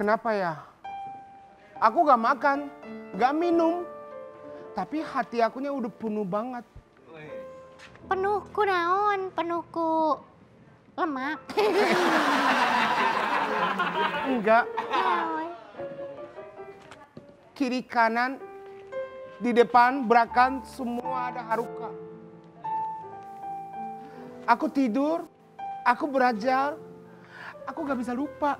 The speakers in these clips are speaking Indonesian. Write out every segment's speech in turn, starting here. Kenapa ya? Aku gak makan, gak minum. Tapi hati akunya udah penuh banget. Penuhku naon, penuhku lemak. Enggak. Kiri kanan, di depan, belakang, semua ada Haruka. Aku tidur, aku belajar, aku gak bisa lupa.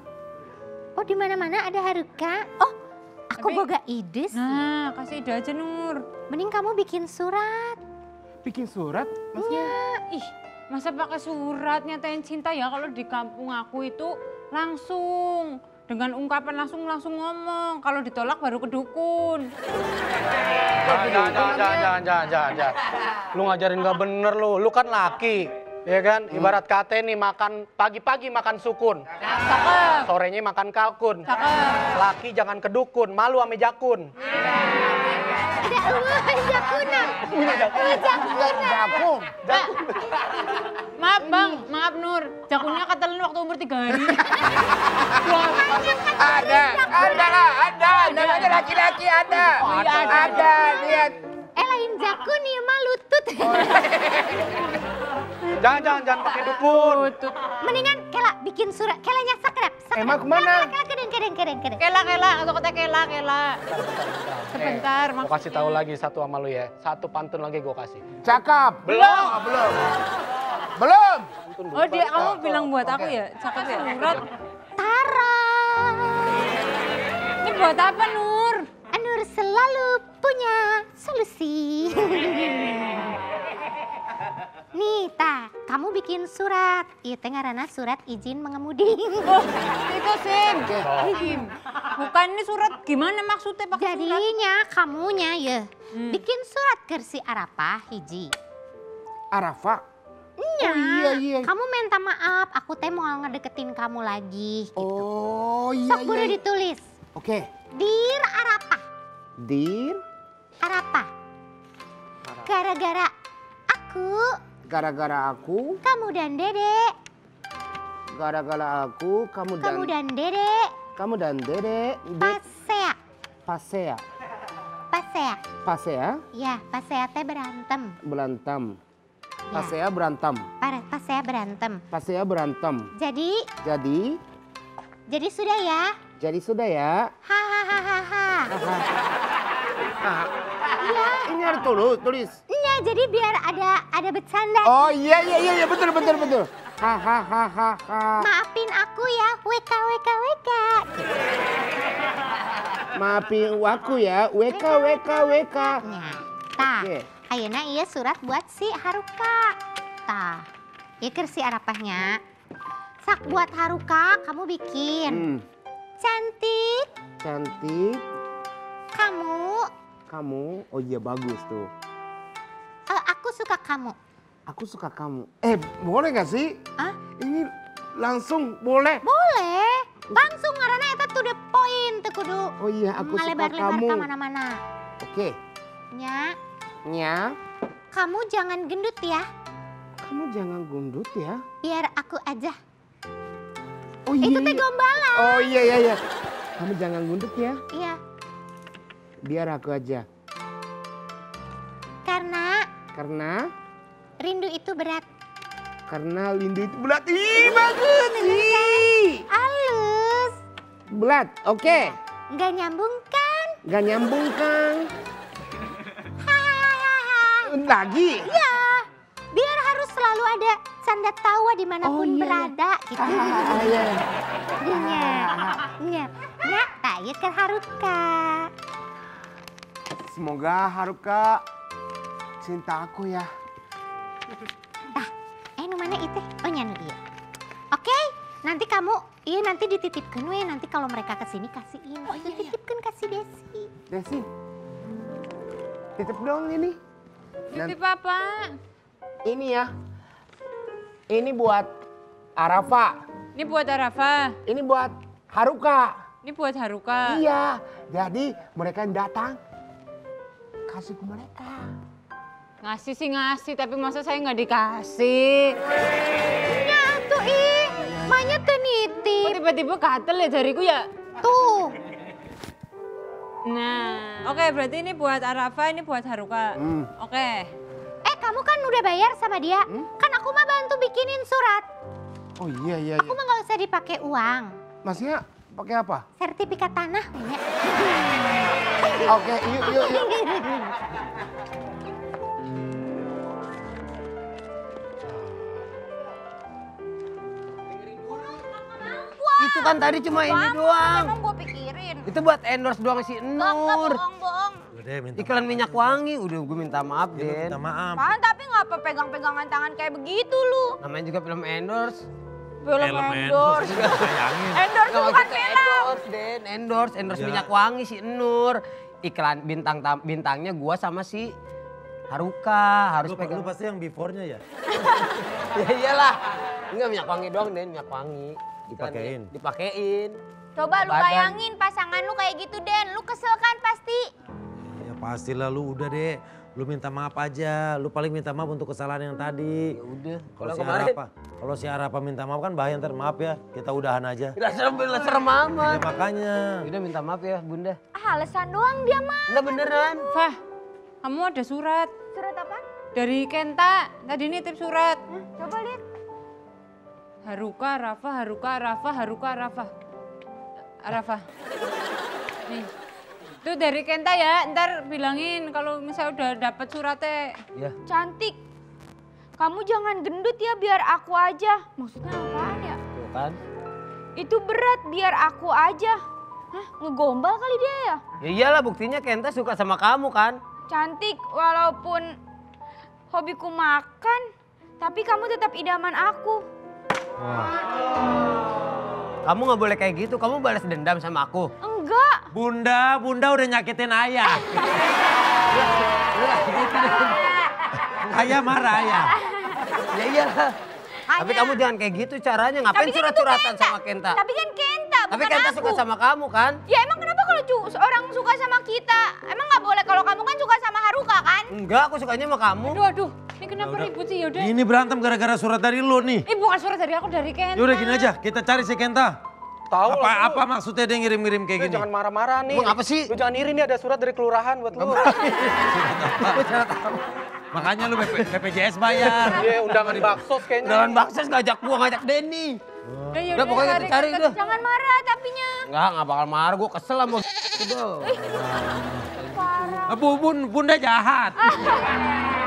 Oh, di mana-mana ada Haruka. Oh, aku tapi boga ide sih. Nah, kasih ide aja, Nur. Mending kamu bikin surat. Bikin surat? Maksudnya? Ya. Ih, masa pakai surat nyatain cinta ya? Kalau di kampung aku itu langsung. Dengan ungkapan langsung ngomong. Kalau ditolak baru ke dukun. Jangan. Lu ngajarin gak bener lu. Lu kan laki, ya kan? Ibarat kate nih makan pagi-pagi makan sukun. Cakep. Sorenya makan kalkun. Cakep. Laki jangan ke dukun, malu ame jakun. Jakun. Maaf bang, maaf Nur. Jakunnya ketelan waktu umur 3 hari. Ada laki-laki ada. Ada, lihat. Lain jakun ya mah lutut. Jangan pakai dukun. Mendingan kela bikin surat, kela nyasak rap. Emang kemana? Kela. Kela, aku kata kela. Sebentar. Gue kasih tahu lagi satu sama lu ya. Satu pantun lagi gue kasih. Cakap. Belum. Oh dia kamu bilang buat aku ya? Cakap ya? Surat. Tara. Ini buat apa Nur? Nur selalu punya solusi. Nita, kamu bikin surat. Iya, tengarana surat izin mengemudi. Oh, itu Sim. Bukan ini surat gimana maksudnya pakai surat? Jadinya kamunya ya. Bikin surat ke si Arafah hiji. Arafah? Nya. Oh, iya. Kamu minta maaf, aku teh mau ngedeketin kamu lagi. Gitu. Oh iya. Sok buru ditulis. Oke. Dear Arafah. Dear Arafah. Gara-gara aku, kamu dan Dedek. Gara-gara aku, kamu dan Dedek. Pasea. Ya, Pasea teh berantem. Jadi sudah ya. Iya. Ini harus tulis. Iya, jadi biar ada bercanda. Oh iya betul. Ha. Maafin aku ya, WKWKWK. Maafin aku ya, WKWKWK. Nya. Tah. Okay. Ayeuna ieu surat buat si Haruka. Tah. Ieu keur si Arafahnya. Sak buat Haruka kamu bikin. Cantik. Kamu, oh iya bagus tuh. Aku suka kamu. Boleh gak sih? Hah? Ini langsung boleh? Boleh. Langsung karena itu to the point. Tuh kudu. Oh iya, aku suka kamu. Kemana-mana. Oke. Nya. Kamu jangan gendut ya. Biar aku aja. Oh iya. Itu teh gombalan. Oh iya. Kamu jangan gendut ya. Iya. Biar aku aja. Karena rindu itu berat. Ih, bagus. Halus. Berat, oke. Okay. Nggak nyambung kan? Lagi? Iya. Biar harus selalu ada canda tawa dimanapun berada. Gitu. Iya. Nah, tanya ke Haruka. Semoga Haruka cinta aku ya. Dah, nu mana itu? Oh nyanu dia. Oke, nanti kamu, iya nanti dititipkan we. Nanti kalau mereka kesini kasihin. Oh iya. Titipkan kasih Desi. Desi, titip dong ini. Titip apa? Ini ya. Ini buat Arafah. Ini buat Haruka. Iya, jadi mereka yang datang. Kasih ke mereka. Ngasih, tapi masa saya nggak dikasih. Nyatu ih, makanya teniti. Tiba-tiba katel ya jariku ya. Tuh. Nah, oke, berarti ini buat Arafah, ini buat Haruka. Oke. Eh, kamu kan udah bayar sama dia. Kan aku mah bantu bikinin surat. Oh iya, iya. Aku mah nggak usah dipakai uang. Maksudnya pakai apa? Sertifikat tanah. Oke, yuk, yuk, yuk. Itu kan tadi cuma ini doang. Emang gua pikirin. Itu buat endorse doang si Nur. Bohong-bohong. Iklan minyak wangi, udah gue minta maaf deh. Minta maaf. Apaan, tapi ngapa pegang-pegangan tangan kayak begitu lu? Namanya juga film endorse. Film endorse. Endorse bukan film. Endorse, Den. Endorse, endorse minyak wangi si Nur. Iklan bintangnya gua sama si Haruka, harus pegang. Lu pasti yang before-nya ya? Ya iyalah. Enggak, minyak wangi doang, Den, minyak wangi. Dipakein. Dipakein. Coba lu bayangin pasangan lu kayak gitu, Den. Lu kesel kan pasti? Ya pastilah, lu udah deh. Lu minta maaf aja. Lu paling minta maaf untuk kesalahan yang tadi. Ya udah. Kalau si Arafah, minta maaf kan bahaya, ntar maaf ya. Kita udahan aja. Udah serem, amat. Ya makanya. Udah minta maaf ya, Bunda. Ah, alasan doang dia mah. Enggak beneran. Fah, kamu ada surat. Surat apa? Dari Kenta. Tadi nitip surat. Hah, coba lihat. Haruka, Arafah, Haruka, Arafah, Haruka, Arafah. Arafah. Nih. Itu dari Kenta ya, ntar bilangin kalau misalnya udah dapet suratnya. Iya. Cantik. Kamu jangan gendut ya, biar aku aja. Maksudnya apaan ya? Bukan. Itu berat, biar aku aja. Hah, ngegombal kali dia ya? Ya iyalah, buktinya Kenta suka sama kamu kan. Cantik, walaupun hobiku makan, tapi kamu tetap idaman aku. Wah. Kamu nggak boleh kayak gitu, kamu balas dendam sama aku. Enggak. Bunda, udah nyakitin ayah. Ayah marah ayah. Ya iyalah. Tapi kamu jangan kayak gitu caranya, ngapain surat-suratan sama Kenta. Tapi kan Kenta, bukan aku. Tapi Kenta suka sama kamu kan? Ya emang kenapa kalau orang suka sama kita? Emang nggak boleh kalau kamu kan suka sama Haruka kan? Enggak, aku sukanya sama kamu. Aduh, aduh. Ini kenapa ribut sih? Yaudah. Ini berantem gara-gara surat dari lu nih. Ini bukan surat dari aku, dari Kenta. Yaudah gini aja, kita cari si Kenta. Tahu apa maksudnya dia ngirim-ngirim kayak gini? Jangan marah-marah nih. Bang, apa sih? Lu jangan iri nih, ada surat dari kelurahan buat lu. Makanya lu BPJS bayar. Iya, undangan baksos kayaknya. Undangan baksos ngajak gua, ngajak Denny. Udah pokoknya kita cari deh. Jangan marah tapinya. Enggak bakal marah, gua kesel sama Bunda jahat.